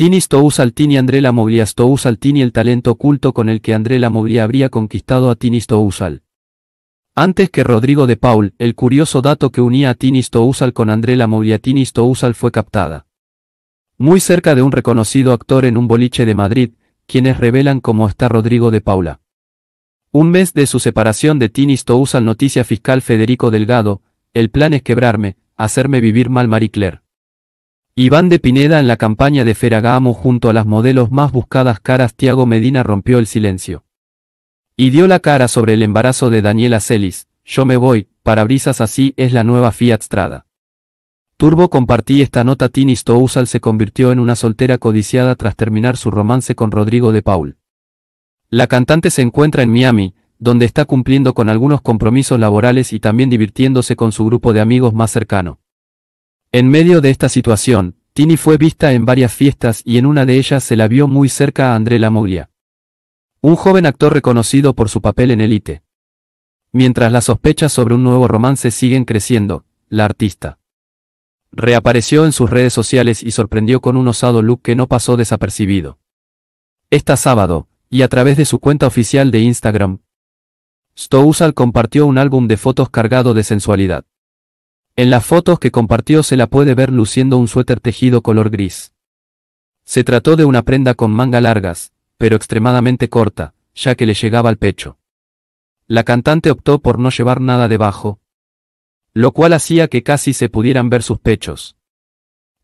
Tini Stoessel. Tini André Lamoglia. Stoessel Tini, el talento oculto con el que André Lamoglia habría conquistado a Tini Stoessel. Antes que Rodrigo de Paul, el curioso dato que unía a Tini Stoessel con André Lamoglia. Tini Stoessel fue captada muy cerca de un reconocido actor en un boliche de Madrid, quienes revelan cómo está Rodrigo de Paul. Un mes de su separación de Tini Stoessel. Noticia fiscal. Federico Delgado: el plan es quebrarme, hacerme vivir mal. Marie Claire. Iván de Pineda en la campaña de Ferragamo junto a las modelos más buscadas. Caras. Thiago Medina rompió el silencio y dio la cara sobre el embarazo de Daniela Celis. Yo me voy, parabrisas, así es la nueva Fiat Strada. Turbo. Compartí esta nota. Tini Stoessel se convirtió en una soltera codiciada tras terminar su romance con Rodrigo de Paul. La cantante se encuentra en Miami, donde está cumpliendo con algunos compromisos laborales y también divirtiéndose con su grupo de amigos más cercano. En medio de esta situación, Tini fue vista en varias fiestas y en una de ellas se la vio muy cerca a André Lamoglia, un joven actor reconocido por su papel en Élite. Mientras las sospechas sobre un nuevo romance siguen creciendo, la artista reapareció en sus redes sociales y sorprendió con un osado look que no pasó desapercibido. Este sábado, y a través de su cuenta oficial de Instagram, Stoessel compartió un álbum de fotos cargado de sensualidad. En las fotos que compartió se la puede ver luciendo un suéter tejido color gris. Se trató de una prenda con manga largas, pero extremadamente corta, ya que le llegaba al pecho. La cantante optó por no llevar nada debajo, lo cual hacía que casi se pudieran ver sus pechos.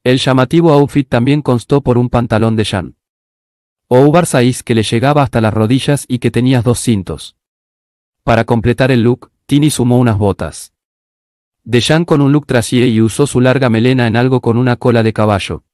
El llamativo outfit también constó por un pantalón de jean o oversize que le llegaba hasta las rodillas y que tenía dos cintos. Para completar el look, Tini sumó unas botas de jean con un look trasié y usó su larga melena en algo con una cola de caballo.